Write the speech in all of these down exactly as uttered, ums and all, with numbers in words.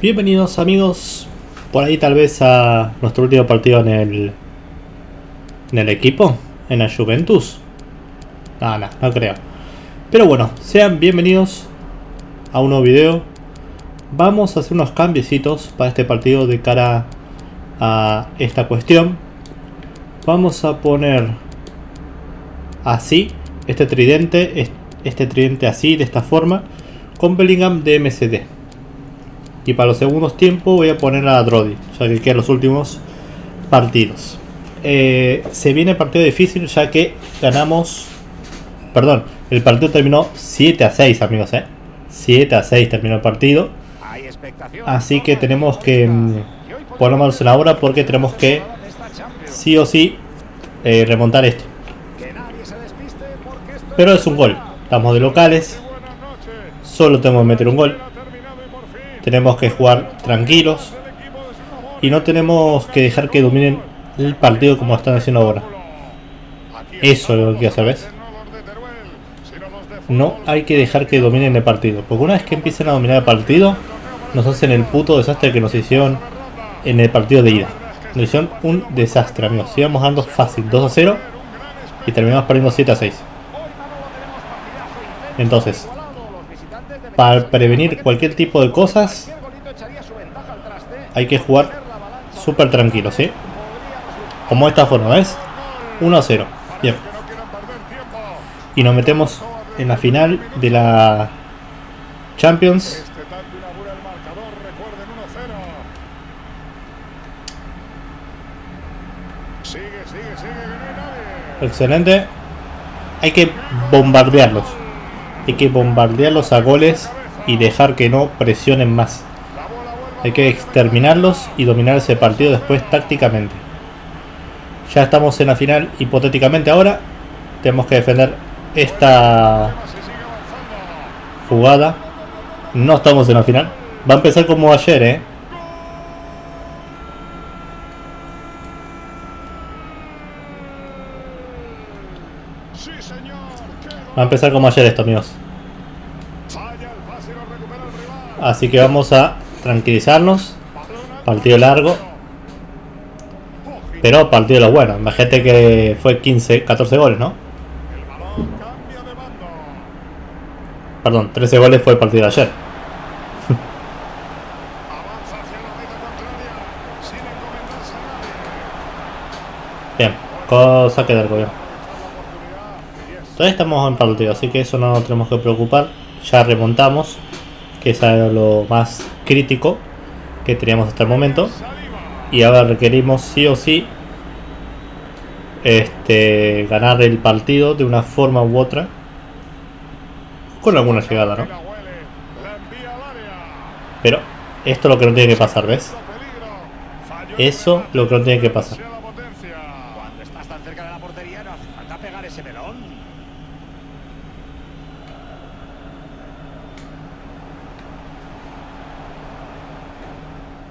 Bienvenidos amigos, por ahí tal vez a nuestro último partido en el en el equipo, en la Juventus. No, no, no creo. Pero bueno, sean bienvenidos a un nuevo video. Vamos a hacer unos cambiecitos para este partido de cara a esta cuestión. Vamos a poner así, este tridente, este tridente así, de esta forma, con Bellingham de M C D. Y para los segundos tiempos voy a poner a Droddy, ya que quedan los últimos partidos. Eh, se viene el partido difícil, ya que ganamos... Perdón, el partido terminó siete a seis, amigos. Eh. siete a seis terminó el partido. Así que tenemos que mmm, ponernos en la obra, porque tenemos que sí o sí eh, remontar esto. Pero es un gol. Estamos de locales. Solo tenemos que meter un gol. Tenemos que jugar tranquilos y no tenemos que dejar que dominen el partido como están haciendo ahora. Eso es lo que quiero hacer, ¿ves? No hay que dejar que dominen el partido, porque una vez que empiecen a dominar el partido, nos hacen el puto desastre que nos hicieron en el partido de ida. Nos hicieron un desastre, amigos. Íbamos dando fácil dos a cero y terminamos perdiendo siete a seis. Entonces, para prevenir cualquier tipo de cosas, hay que jugar súper tranquilo, ¿sí? Como de esta forma, ¿ves? uno a cero. Bien. Y nos metemos en la final de la Champions. Excelente. Hay que bombardearlos. Hay que bombardearlos a goles y dejar que no presionen más. Hay que exterminarlos y dominar ese partido después tácticamente. Ya estamos en la final hipotéticamente ahora. Tenemos que defender esta jugada. No estamos en la final. Va a empezar como ayer, eh. Va a empezar como ayer esto, amigos. Así que vamos a tranquilizarnos. Partido largo. Pero partido de los buenos. Imagínate que fue quince, catorce goles, ¿no? Perdón, trece goles fue el partido de ayer. Bien, cosa que del gobierno. Todavía estamos en partido, así que eso no nos tenemos que preocupar. Ya remontamos, que es lo más crítico que teníamos hasta el momento. Y ahora requerimos sí o sí este, ganar el partido de una forma u otra. Con alguna llegada, ¿no? Pero esto es lo que no tiene que pasar, ¿ves? Eso es lo que no tiene que pasar. Cuando estás tan cerca de la portería no hace falta pegar ese melón.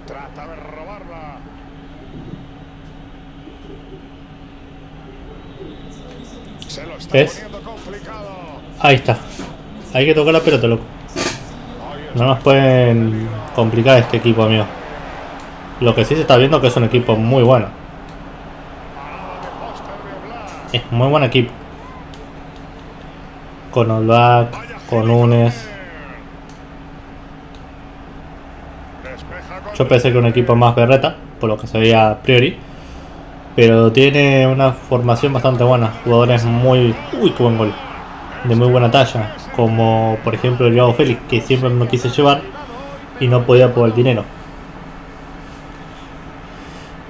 Trata de robarla. Se lo está poniendo complicado. Ahí está. Hay que tocar la pelota, loco. No nos pueden complicar este equipo, amigo. Lo que sí se está viendo es que es un equipo muy bueno. Es muy buen equipo. Con Olvac, con Nunes. Yo pensé que un equipo más berreta, por lo que se veía a priori. Pero tiene una formación bastante buena. Jugadores muy... Uy, qué buen gol. De muy buena talla. Como por ejemplo el Bravo Félix, que siempre me quise llevar y no podía por el dinero.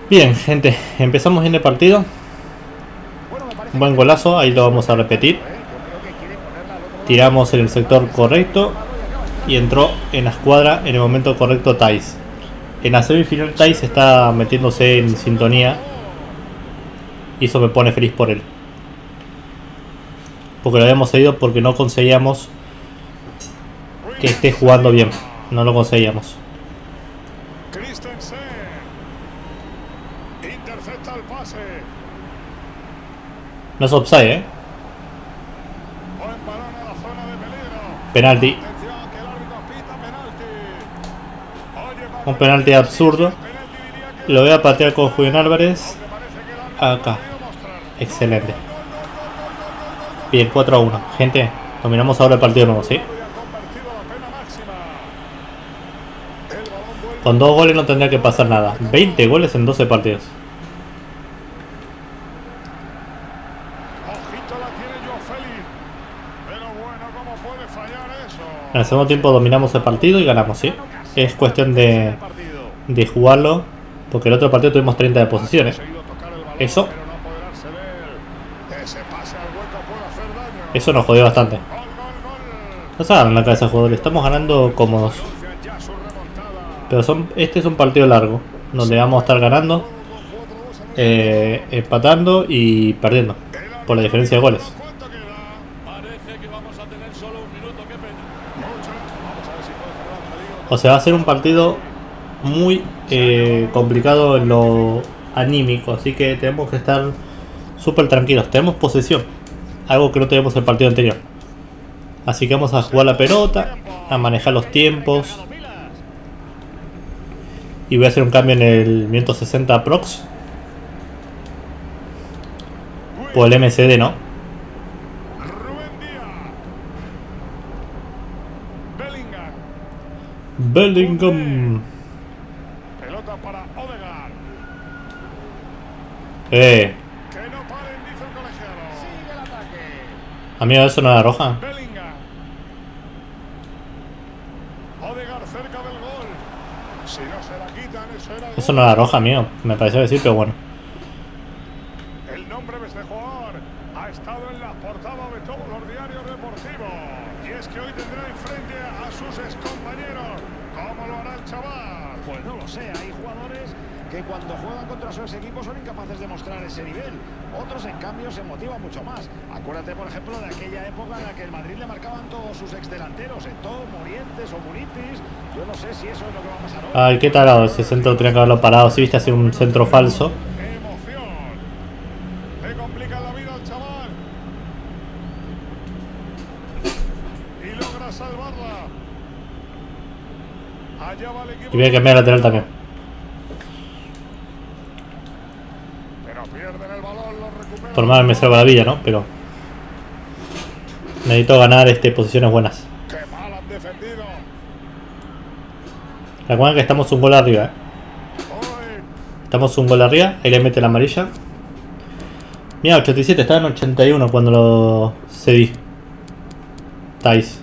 Bien, gente. Empezamos en el partido. Un buen golazo. Ahí lo vamos a repetir. Tiramos en el sector correcto. Y entró en la escuadra en el momento correcto Thais. En la semifinal Thais está metiéndose en sintonía. Y eso me pone feliz por él. Porque lo habíamos cedido porque no conseguíamos que esté jugando bien. No lo conseguíamos. No es offside, eh. Penalti. Un penalti absurdo. Lo voy a patear con Julián Álvarez. Acá. Excelente. Bien, cuatro a uno. Gente, dominamos ahora el partido nuevo, ¿sí? Con dos goles no tendría que pasar nada. veinte goles en doce partidos. En el segundo tiempo dominamos el partido y ganamos, ¿sí? Es cuestión de, de jugarlo, porque el otro partido tuvimos treinta de posiciones. Eso Eso nos jodió bastante. No se hagan la cabeza, jugadores. Estamos ganando cómodos. Pero son, este es un partido largo, donde vamos a estar ganando, eh, empatando y perdiendo por la diferencia de goles. O sea, va a ser un partido muy eh, complicado en lo anímico, así que tenemos que estar súper tranquilos. Tenemos posesión, algo que no teníamos el partido anterior. Así que vamos a jugar la pelota, a manejar los tiempos. Y voy a hacer un cambio en el minuto sesenta prox. Por el M C D, ¿no? Bellingham. Pelota para Ødegaard. Eh. Que no paren, dice el colegiado. Sigue el ataque. Amigo, eso no era roja. Bellingham. Ødegaard cerca del gol. Si no se la quitan, eso era. Eso no era roja, amigo. Me pareció decir, pero bueno. El nombre de este jugador ha estado en la portada de todos los diarios deportivos. Y es que hoy tendrá enfrente a sus excompañeros. ¿Cómo lo hará el chaval? Pues no lo sé, hay jugadores que cuando juegan contra sus equipos son incapaces de mostrar ese nivel. Otros, en cambio, se motivan mucho más. Acuérdate, por ejemplo, de aquella época en la que el Madrid le marcaban todos sus exdelanteros, en todo, Morientes o Munitis. Yo no sé si eso es lo que va a pasar hoy. Ay, qué tarado, ese centro tenía que haberlo parado. Si viste, ha sido un centro falso. Y voy a cambiar lateral también. Por más me salva la vida, ¿no? Pero necesito ganar este, posiciones buenas. Recuerden que estamos un gol arriba, ¿eh? Estamos un gol arriba. Ahí le mete la amarilla. Mira, ochenta y siete. Estaba en ochenta y uno cuando lo cedí. Thais.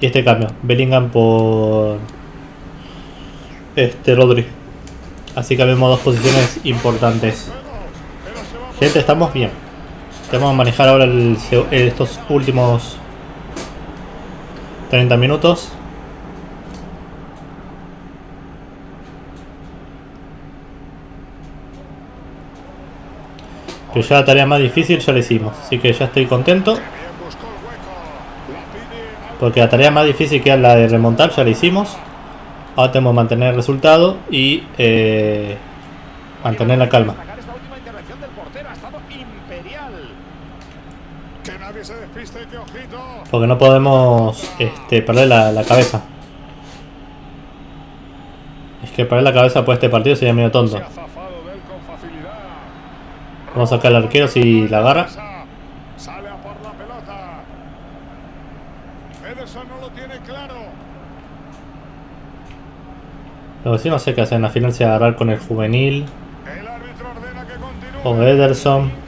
Y este cambio. Bellingham por... Este, Rodri. Así que vemos dos posiciones importantes. Gente, estamos bien. Vamos a manejar ahora el, estos últimos treinta minutos. Pero ya la tarea más difícil ya la hicimos. Así que ya estoy contento. Porque la tarea más difícil, que es la de remontar, ya la hicimos. Ahora tenemos que mantener el resultado y eh, mantener la calma. Porque no podemos este, perder la, la cabeza. Es que perder la cabeza por este partido sería medio tonto. Vamos a sacar al arquero si la agarra. Lo que sí no sé qué hacer en la final, si agarrar con el juvenil o Ederson.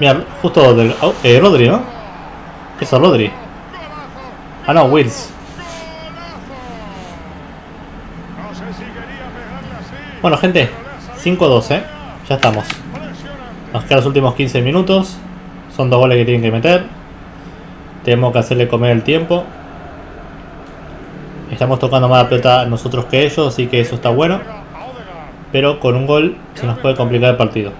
Mira, justo del... Oh, eh, Rodri, ¿no? Eso, Rodri. Ah, no, Wills. Bueno, gente, cinco a dos, ¿eh? Ya estamos. Nos quedan los últimos quince minutos. Son dos goles que tienen que meter. Tenemos que hacerle comer el tiempo. Estamos tocando más la pelota nosotros que ellos, así que eso está bueno. Pero con un gol se nos puede complicar el partido.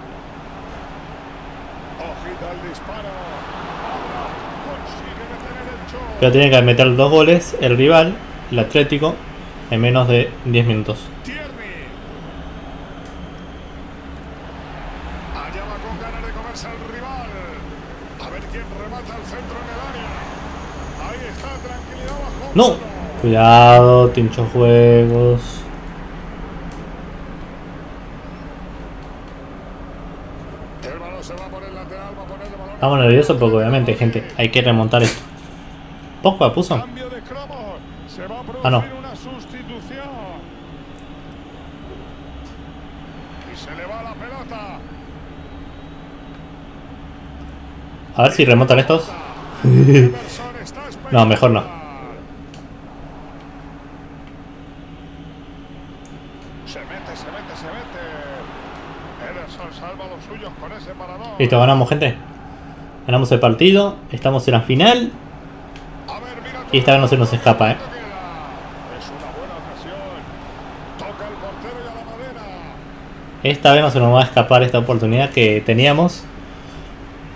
Pero tiene que meter dos goles el rival, el Atlético, en menos de diez minutos. ¡No! Cuidado, tincho juegos. Estamos nerviosos porque obviamente, gente, hay que remontar esto. Pogba puso. Ah, no. A ver si remontan estos. No, mejor no. Se mete, se mete, se mete. Ederson salva los suyos con ese parador. Listo, ganamos, gente. Ganamos el partido. Estamos en la final. Y esta vez no se nos escapa, eh. Esta vez no se nos va a escapar esta oportunidad que teníamos.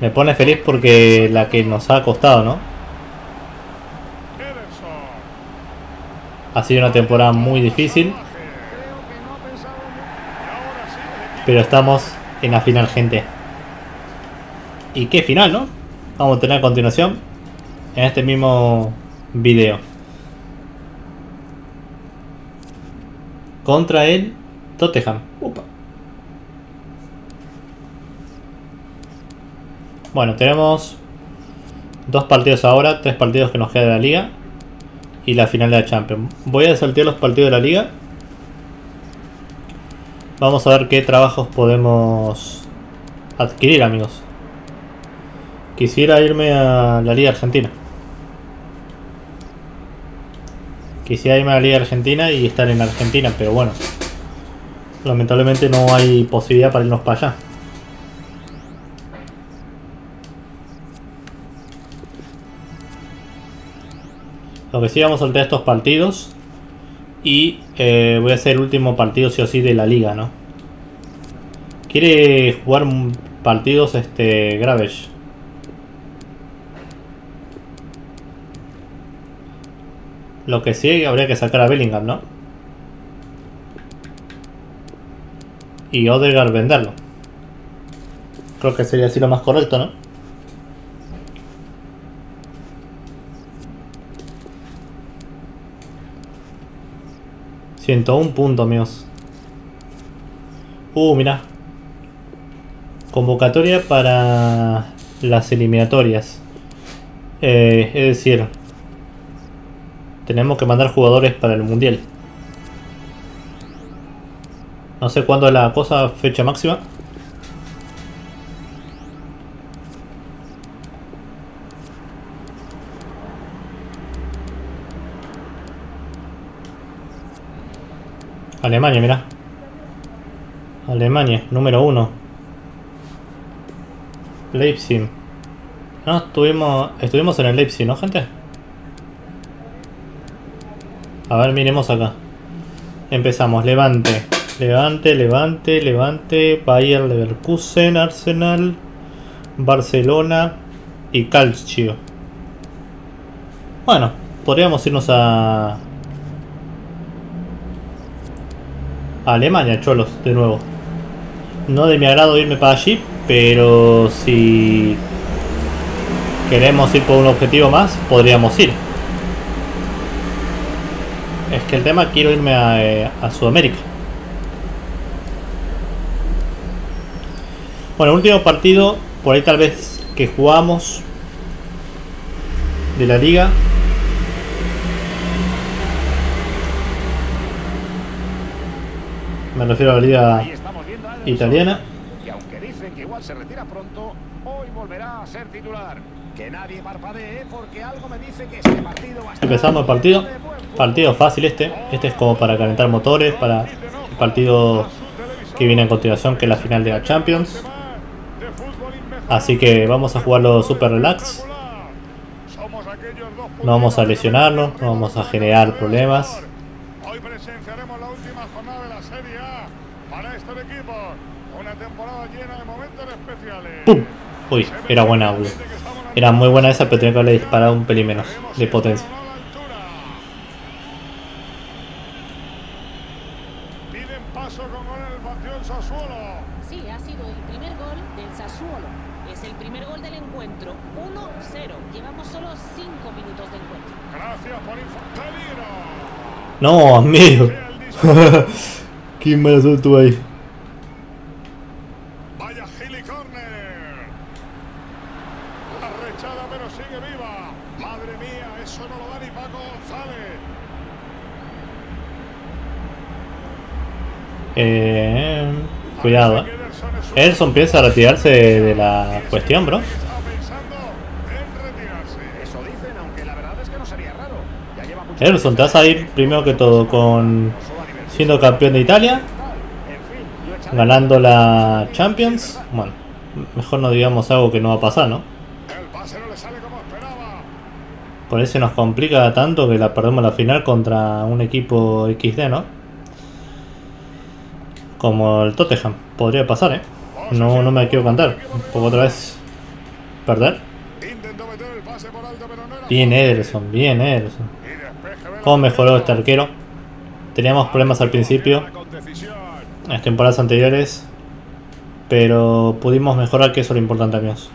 Me pone feliz porque la que nos ha costado, ¿no? Ha sido una temporada muy difícil. Pero estamos en la final, gente. Y qué final, ¿no? Vamos a tener a continuación en este mismo video. Contra el Tottenham. Upa. Bueno, tenemos dos partidos ahora, tres partidos que nos queda de la liga y la final de la Champions. Voy a saltear los partidos de la liga. Vamos a ver qué trabajos podemos adquirir, amigos. Quisiera irme a la liga argentina. Quisiera irme a la liga argentina y estar en Argentina, pero bueno. Lamentablemente no hay posibilidad para irnos para allá. Lo que sí, vamos a soltar estos partidos. Y eh, voy a hacer el último partido sí o sí de la liga, ¿no? Quiere jugar partidos este Graves. Lo que sí, habría que sacar a Bellingham, ¿no? Y Ødegaard venderlo. Creo que sería así lo más correcto, ¿no? ciento uno puntos, amigos. Uh, mirá. Convocatoria para las eliminatorias. Eh, es decir, tenemos que mandar jugadores para el mundial. No sé cuándo es la cosa, fecha máxima. Alemania, mirá. Alemania, número uno. Leipzig. No, estuvimos, estuvimos en el Leipzig, ¿no, gente? A ver, miremos acá. Empezamos, Levante. Levante, Levante, Levante. Bayer Leverkusen, Arsenal, Barcelona y Calcio. Bueno, podríamos irnos a... Alemania, cholos, de nuevo. No de mi agrado irme para allí, pero si queremos ir por un objetivo más, podríamos ir. Es que el tema, quiero irme a, eh, a Sudamérica. Bueno, último partido, por ahí tal vez que jugamos de la liga. Me refiero a la liga italiana. Que aunque dicen que igual se retira pronto, hoy volverá a ser titular. Que nadie parpadee porque algo me dice que este partido va a estar. Empezamos el partido. Partido fácil este. Este es como para calentar motores, para el partido que viene a continuación, que es la final de la Champions. Así que vamos a jugarlo super relax. No vamos a lesionarnos, no vamos a generar problemas. Hoy presenciaremos la última jornada de la Serie A para estos equipos. Una temporada llena de momentos especiales. ¡Pum! Uy, era buena, güey. Era muy buena esa, pero tenía que haberle disparado un pelín menos de potencia. Piden paso con gol en el partido del Sassuolo. Sí, ha sido el primer gol del Sassuolo. Es el primer gol del encuentro. uno cero. Llevamos solo cinco minutos de encuentro. Gracias por informarnos. No, amigo. Qué mala suerte tuve ahí. Vaya Gili Corner. Arrechada, pero sigue viva. Madre mía, eso no lo da ni Paco González. Eh, cuidado. Ederson piensa retirarse de la cuestión, bro. Ederson, te vas a ir primero que todo con siendo campeón de Italia, ganando la Champions. Bueno, mejor no digamos algo que no va a pasar, ¿no? Por eso nos complica tanto que la perdemos la final contra un equipo equis de, ¿no? Como el Tottenham. Podría pasar, ¿eh? No, no me quiero cantar. Un poco otra vez. ¿Perder? Bien Ederson, bien Ederson. ¿Cómo mejoró este arquero? Teníamos problemas al principio, en las temporadas anteriores, pero pudimos mejorar, que eso es lo importante, amigos.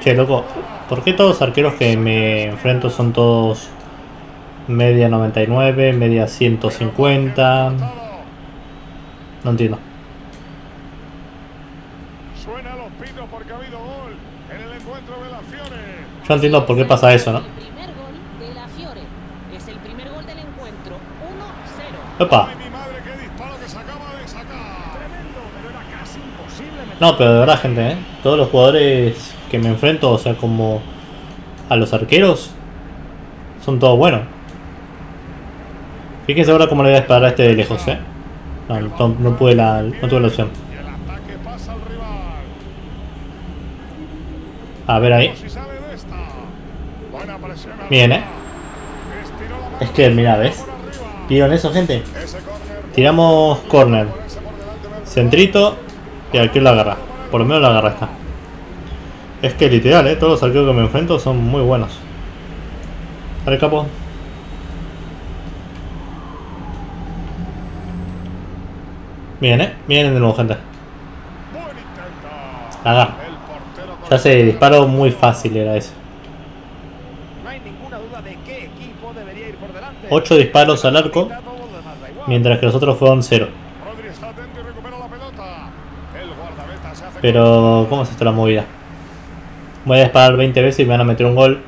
Che, loco, ¿por qué todos los arqueros que me enfrento son todos media noventa y nueve, media ciento cincuenta? No entiendo. Yo entiendo por qué pasa eso, ¿no? ¡Opa! No, pero de verdad, gente, ¿eh? Todos los jugadores que me enfrento, o sea, como a los arqueros, son todos buenos. Fíjense ahora cómo le voy a disparar a este de lejos, ¿eh? No, no, no pude la, no tuve la opción. A ver ahí. Bien, eh. Es que, mirá, ¿ves? ¿Vieron eso, gente? Tiramos corner, centrito, y al que lo agarra. Por lo menos la agarra esta. Es que literal, eh. Todos los arqueros que me enfrento son muy buenos. Dale, capo. Bien, eh. Miren de nuevo, gente. La agarra. Ya se disparó muy fácil, era eso. ocho disparos al arco, mientras que los otros fueron cero. Pero, ¿cómo es esto la movida? Voy a disparar veinte veces y me van a meter un gol.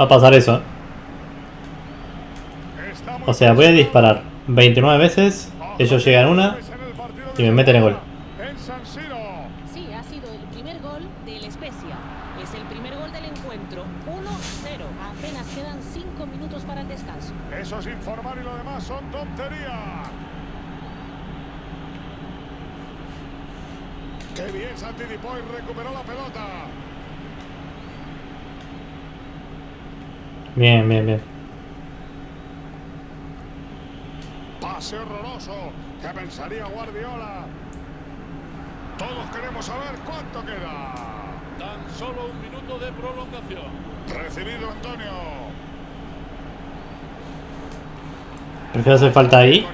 Va a pasar eso, ¿eh? O sea, voy a disparar veintinueve veces, ellos llegan una y me meten el gol. Sí, ha sido el primer gol del Spezia. Es el primer gol del encuentro. uno cero. Apenas quedan cinco minutos para el descanso. Eso es informar y lo demás son tonterías. Qué bien se anticipó y recuperó la pelota. Bien, bien, bien. Pase horroroso. ¿Qué pensaría Guardiola? Todos queremos saber cuánto queda. Tan solo un minuto de prolongación. Recibido, Antonio. Prefiero hacer falta ahí,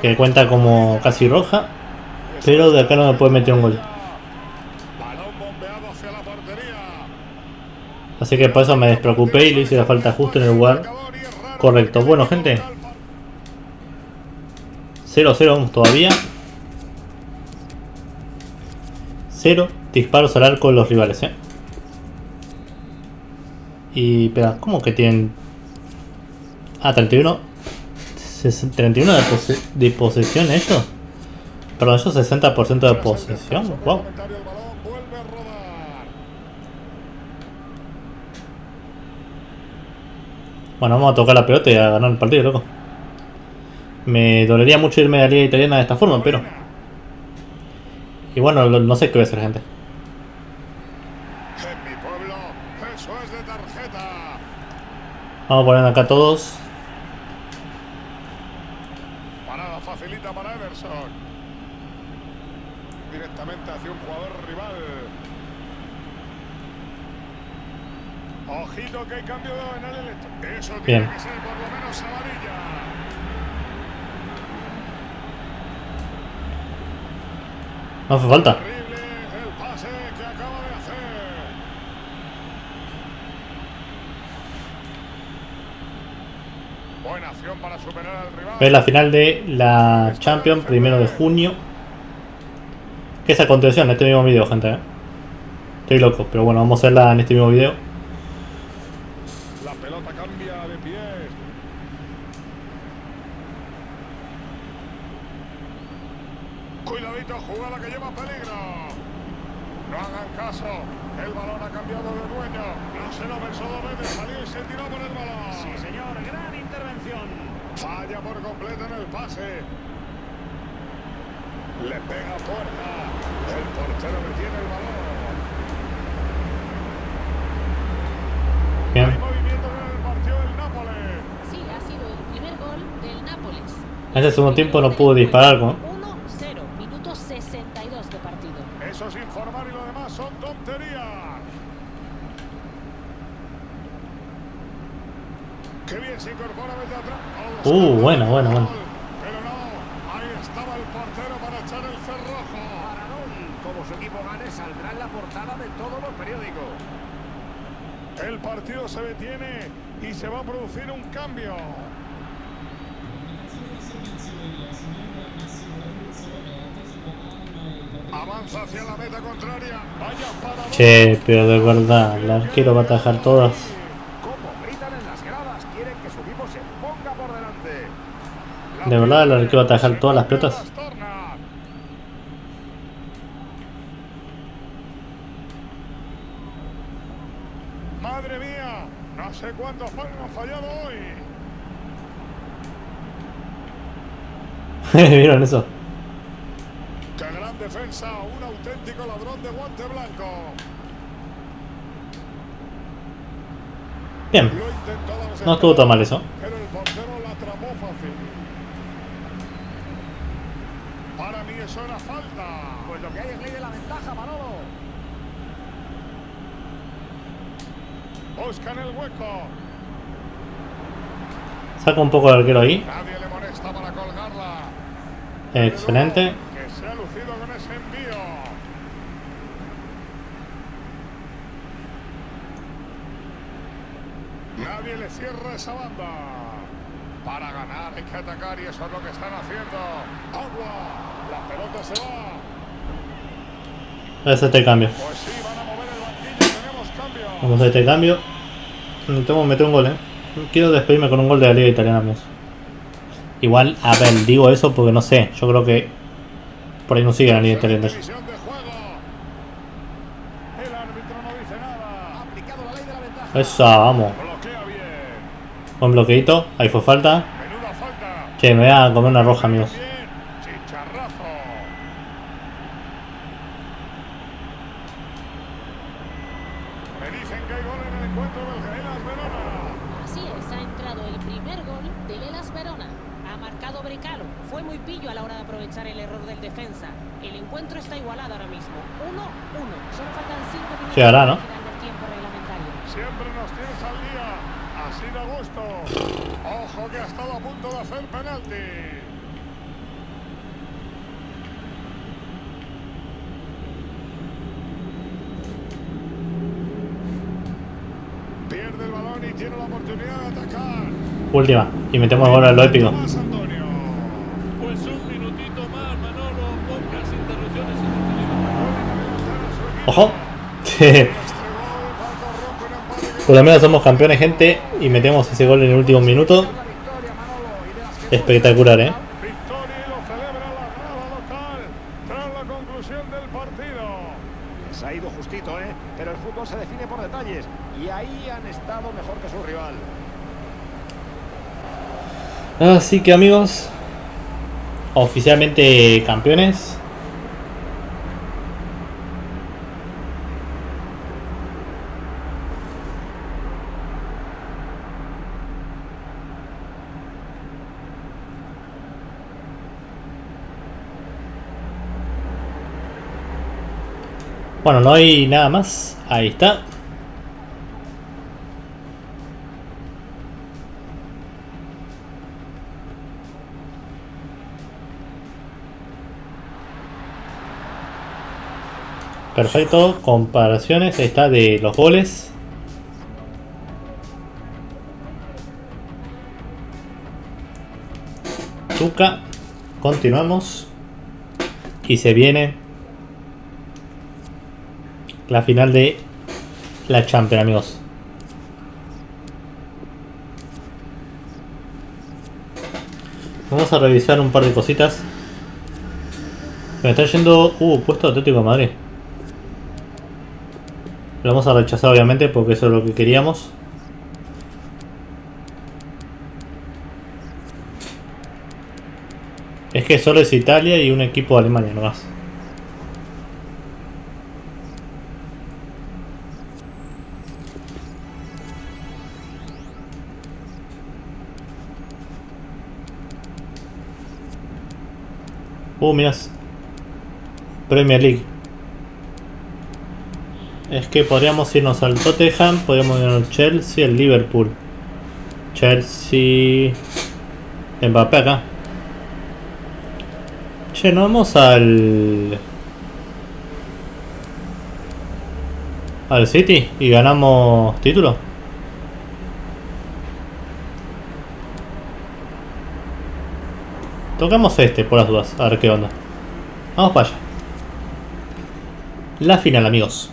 que cuenta como casi roja, pero de acá no me puede meter un gol. Así que por eso me despreocupé y le hice la falta justo en el lugar correcto. Bueno, gente, cero cero todavía. Cero disparos al arco de los rivales, ¿eh? Y, espera, ¿cómo que tienen? Ah, treinta y uno. ¿treinta y uno de, pose de posesión ellos? Perdón, ellos sesenta por ciento de posesión. Wow. Bueno, vamos a tocar la pelota y a ganar el partido, loco. Me dolería mucho irme de la liga italiana de esta forma, pero... Y bueno, no sé qué voy a hacer, gente. Vamos a poner acá todos. Parada facilita para Ederson. Directamente hacia un jugador rival. Ojito que hay cambio en el electro. Eso tiene bien. Que ser por lo menos amarilla. No hace falta. Terrible el pase que acaba de hacer. Buena acción para superar al rival. Es la final de la Champions, primero de junio. Que es a continuación en este mismo video, gente, ¿eh? Estoy loco, pero bueno, vamos a verla en este mismo video. La pelota cambia de pie. Cuidadito, jugada que lleva peligro. No hagan caso. El balón ha cambiado de dueño. No se lo pensó dos veces. Salió y se tiró por el balón. Sí, señor. Gran intervención. Falla por completo en el pase. Le pega puerta. El portero detiene el balón. Bien. Hay movimiento en el partido del Nápoles. Sí, ha sido el primer gol del Nápoles. En el segundo tiempo no pudo disparar algo. uno cero, minuto sesenta y dos de partido. Eso es informar y lo demás son tonterías. Qué bien se incorpora desde atrás. Uh, bueno, bueno, bueno. Pero no, ahí estaba el portero para echar el cerrojo. Paradón, como su equipo gane, saldrá en la portada de todos los periódicos. El partido se detiene y se va a producir un cambio. Avanza hacia la meta contraria. Vaya para... Che, pero de verdad, el arquero va a atajar todas. Como gritan en las gradas, quieren que su equipo se ponga por delante. De verdad, el arquero va a atajar todas las pelotas. Madre mía, no sé cuántos fallos han fallado hoy. ¿Vieron eso? Qué gran defensa, un auténtico ladrón de guante blanco. Bien, no estuvo tan mal eso. Pero el portero la atrapó fácil. Para mí eso era falta. Pues lo que hay es ley de la ventaja, Manolo. Buscan el hueco. Saca un poco el arquero ahí. Nadie le molesta para colgarla. Excelente. Que se ha lucido con ese envío. Nadie le cierra esa banda. Para ganar hay que atacar y eso es lo que están haciendo. Agua. La pelota se va. Ese es el cambio. Pues sí, van a mover el banquillo. Tenemos cambio. Vamos a este cambio. Tengo que meter un gol, eh. Quiero despedirme con un gol de la Liga Italiana, amigos. Igual, a ver, digo eso porque no sé. Yo creo que por ahí no sigue la Liga Italiana. El árbitro no dice nada. Ha aplicado la ley de la ventaja. Esa, vamos. Buen bloqueito. Ahí fue falta. Que me voy a comer una roja, amigos. Llegará, ¿no? Siempre nos tienes al día, así da gusto. Ojo que ha estado a punto de hacer penalti. Pierde el balón y tiene la oportunidad de atacar. Última, y metemos ahora en lo épico. Ojo. Por lo menos somos campeones, gente, y metemos ese gol en el último minuto. Espectacular, eh. Se ha ido justito, eh. Pero el fútbol se define por detalles y ahí han estado mejor que su rival. Así que, amigos, oficialmente campeones. Bueno, no hay nada más. Ahí está. Perfecto, comparaciones, ahí está, de los goles. Tuca, continuamos. Y se viene la final de la Champions, amigos. Vamos a revisar un par de cositas. Me está yendo... Uh, puesto Atlético de Madrid. Lo vamos a rechazar obviamente porque eso es lo que queríamos. Es que solo es Italia y un equipo de Alemania nomás. Uh, mirás. Premier League. Es que podríamos irnos al Tottenham, podríamos irnos al Chelsea, al Liverpool. Chelsea... Mbappé acá. Che, no vamos al... al City y ganamos título. Tocamos este por las dudas, a ver qué onda. Vamos para allá. La final, amigos.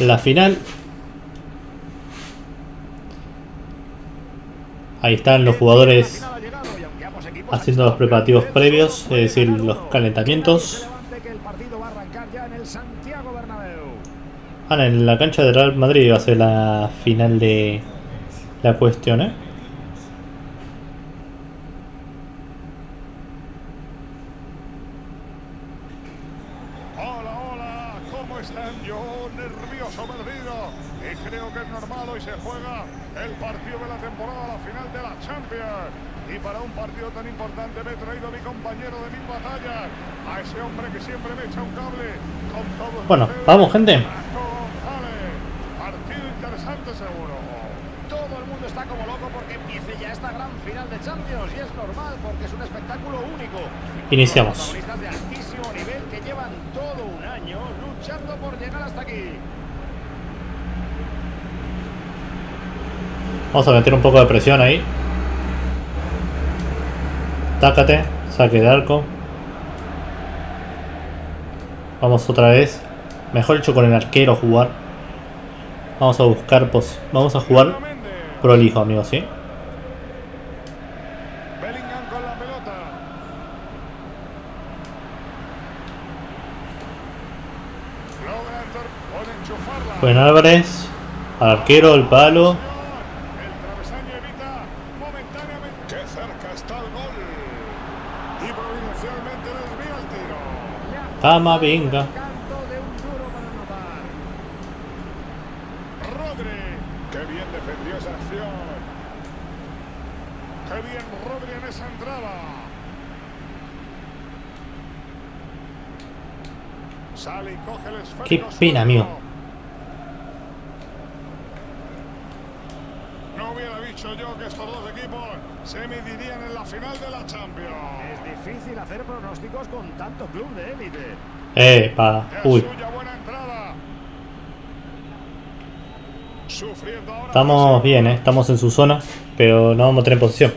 La final. Ahí están los jugadores haciendo los preparativos previos, es decir, los calentamientos. Ah, en la cancha de Real Madrid va a ser la final de la cuestión, ¿eh? Bueno, vamos, gente. Partido interesante seguro. Todo el mundo está como loco porque empiece ya esta gran final de Champions y es normal porque es un espectáculo único. Iniciamos. Protagonistas de altísimo nivel que llevan todo un año luchando por llegar hasta aquí. Vamos a meter un poco de presión ahí. Tácate, saque de arco. Vamos otra vez. Mejor hecho con el arquero jugar. Vamos a buscar pos. Vamos a jugar prolijo, amigos, ¿sí? Bellingham con la pelota. Buen Álvarez. Al arquero, el palo. Camavinga. Rodri, qué bien defendió esa acción. Qué bien Rodri en esa entrada. Sale y coge el esférico. Qué pena, amigo. No hubiera dicho yo que estos dos equipos se medirían en la final de la Champions. Es difícil hacer pronósticos con tanto club de élite. Eh, pa, uy. Estamos bien, eh. Estamos en su zona, pero no vamos a tener posición.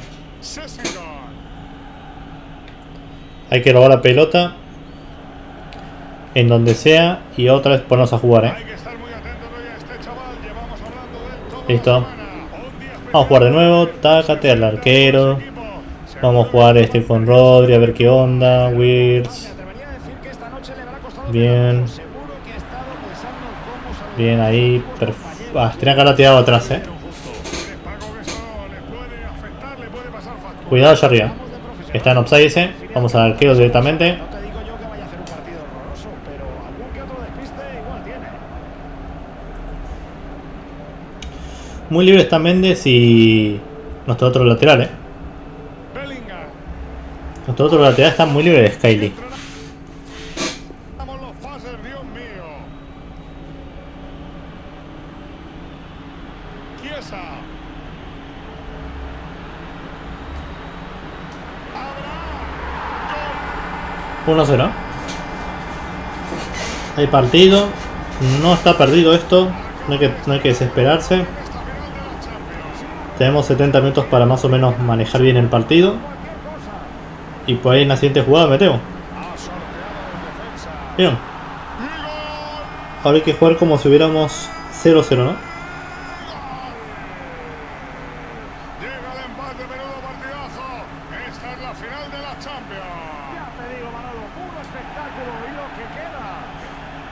Hay que robar la pelota en donde sea y otra vez ponernos a jugar, eh. Listo. Vamos a jugar de nuevo, tácate al arquero. Vamos a jugar este con Rodri, a ver qué onda, Wills. Bien. Bien ahí, perfecto. Ah, tenía que haberla tirado atrás, eh. Cuidado allá arriba. Está en offside ese. Vamos al arquero directamente. Muy libre está Méndez y nuestro otro lateral, eh. Nuestro otro lateral está muy libre de Skyly. uno cero. Hay partido. No está perdido esto. No hay que, no hay que desesperarse. Tenemos setenta minutos para más o menos manejar bien el partido. Y por ahí en la siguiente jugada metemos. Bien. Ahora hay que jugar como si hubiéramos cero cero, ¿no?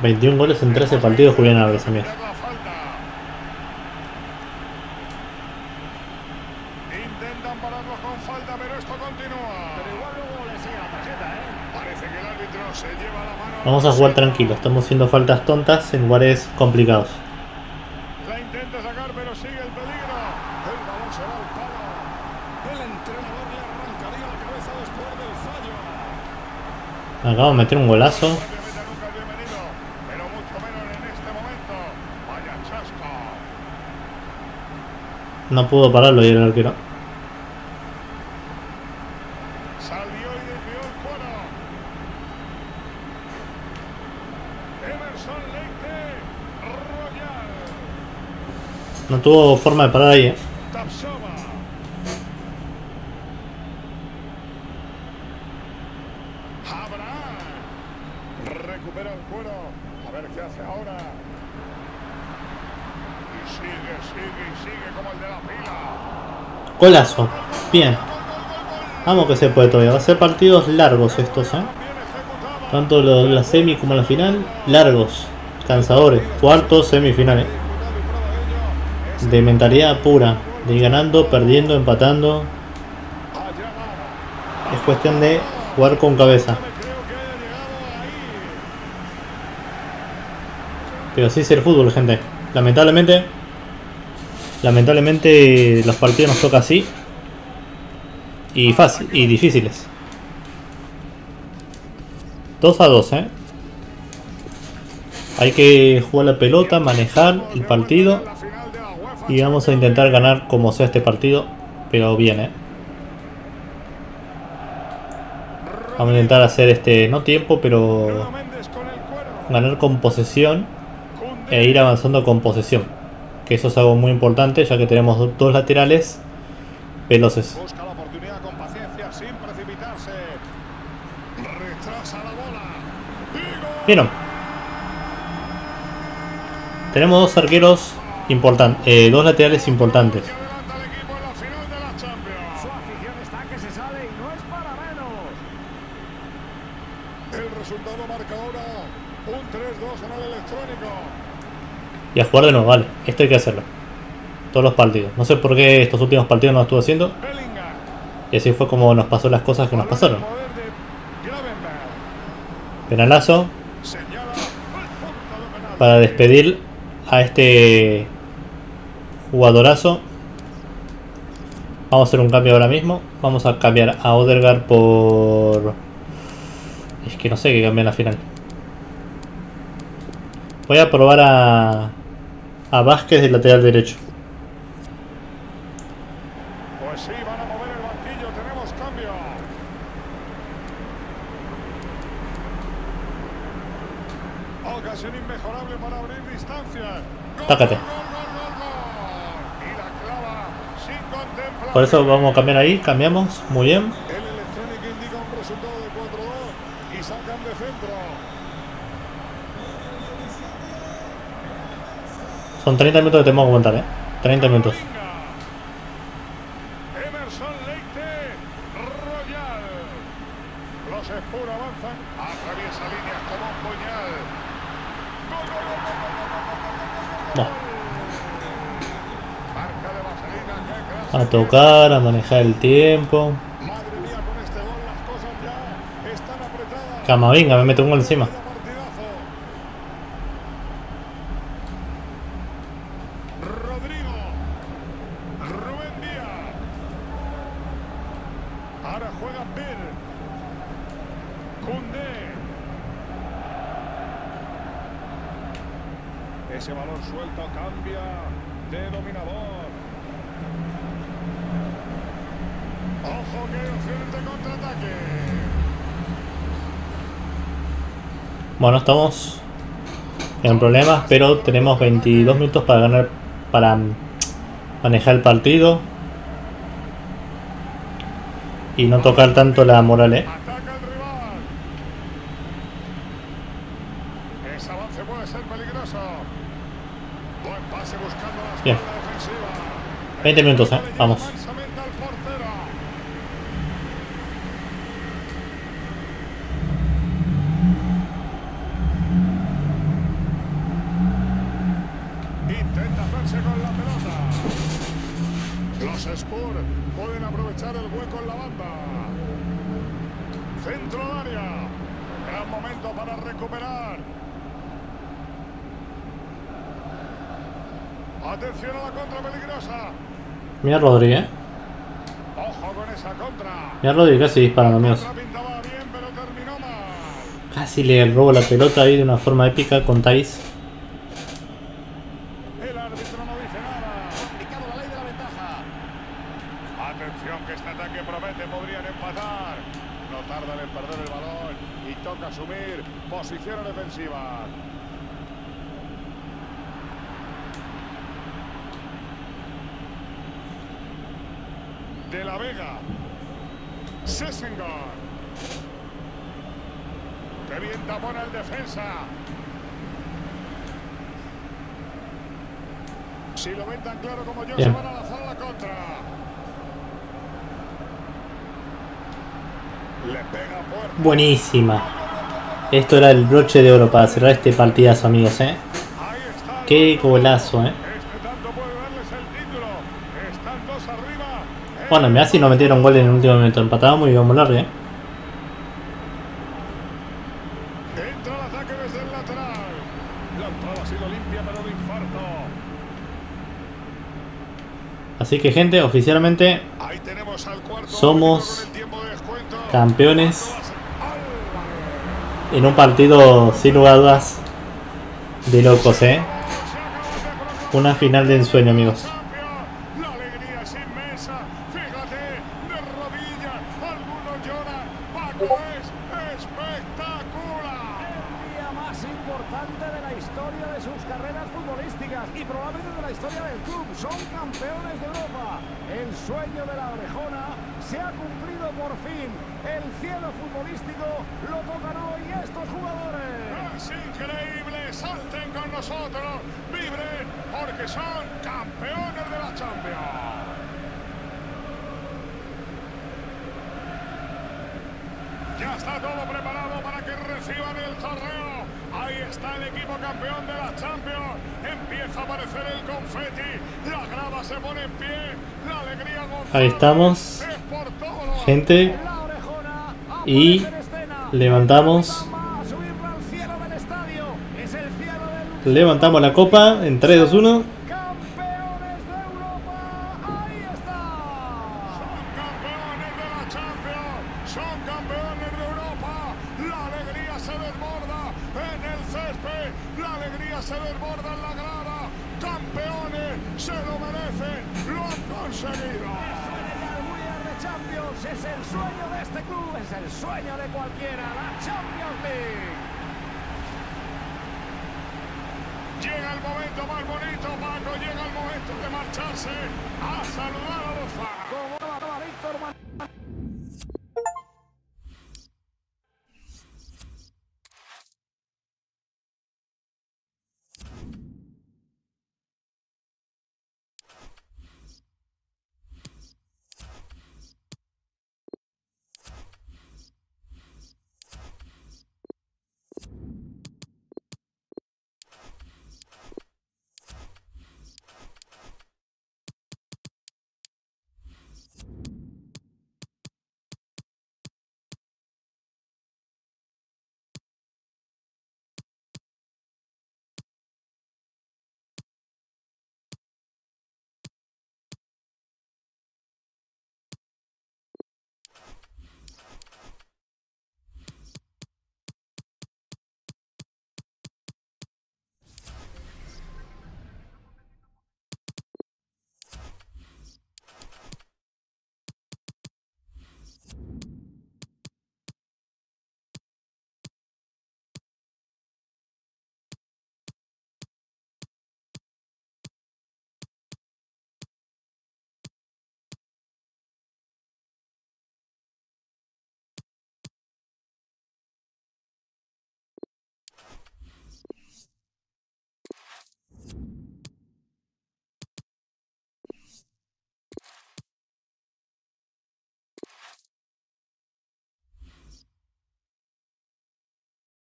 veintiún goles en trece partidos, Julián Álvarez, amigos. Vamos a jugar tranquilo, estamos haciendo faltas tontas en lugares complicados. La intenta sacar, pero sigue el peligro. El balón se va al palo. El entrenador le arrancaría la cabeza después del fallo. Acabamos de meter un golazo. Pero mucho menos en este momento. Vaya chasco. No pudo pararlo y el arquero. No tuvo forma de parar ahí, ¿eh? Recupera el cuero. A ver qué hace ahora. Y sigue, sigue, y sigue como el de la pila. Golazo. Bien. Vamos que se puede todavía. Va a ser partidos largos estos, ¿eh? Tanto la semi como la final. Largos. Cansadores. Cuartos, semifinales. De mentalidad pura, de ir ganando, perdiendo, empatando. Es cuestión de jugar con cabeza. Pero así es el fútbol, gente. Lamentablemente, lamentablemente los partidos nos toca así. Y fácil, y difíciles. dos a dos, ¿eh? Hay que jugar la pelota, manejar el partido. Y vamos a intentar ganar como sea este partido, pero bien, ¿eh? Vamos a intentar hacer este, no tiempo, pero ganar con posesión e ir avanzando con posesión. Que eso es algo muy importante, ya que tenemos dos laterales veloces. Vieron. Tenemos dos arqueros. Importan eh, dos laterales importantes. Y a jugar de nuevo, vale. Esto hay que hacerlo. Todos los partidos. No sé por qué estos últimos partidos no lo estuvo haciendo. Y así fue como nos pasó las cosas que nos pasaron. Penalazo. Para despedir a este jugadorazo. Vamos a hacer un cambio ahora mismo. Vamos a cambiar a Ødegaard por... Es que no sé qué cambiar en la final. Voy a probar a... A Vázquez del lateral derecho. Pues sí, van a mover el banquillo. Tenemos cambio. Ocasión inmejorable para abrir distancia. Tácate. Por eso vamos a cambiar ahí, cambiamos, muy bien. El electrónico indica un resultado de cuatro a dos y sacan de centro. Son treinta minutos que tenemos que aguantar, ¿eh? treinta minutos. Emerson Leite, Royal. Los Spurs avanzan, atraviesa líneas como un puñal. ¡Gol, gol, gol, gol, gol, gol, gol! A tocar, a manejar el tiempo. Camavinga me mete un gol encima. Bueno, estamos en problemas, pero tenemos veintidós minutos para ganar, para manejar el partido y no tocar tanto la moral, ¿eh? Bien, veinte minutos, ¿eh? Vamos. Mira a Rodri, eh. Mira a Rodri, casi dispara, no míos. Casi le robo la pelota ahí de una forma épica con Thais. Buenísima. Esto era el broche de oro para cerrar este partidazo, amigos, ¿eh? Qué golazo, ¿eh? Bueno, me hace y no metieron gol en el último momento. Empatábamos y íbamos largo, ¿eh? Así que, gente, oficialmente somos campeones en un partido sin lugar a dudas de locos, ¿eh? Una final de ensueño, amigos. Ahí estamos, gente, y levantamos levantamos la copa en tres, dos, uno. Llega el momento de marcharse a saludar a los fans.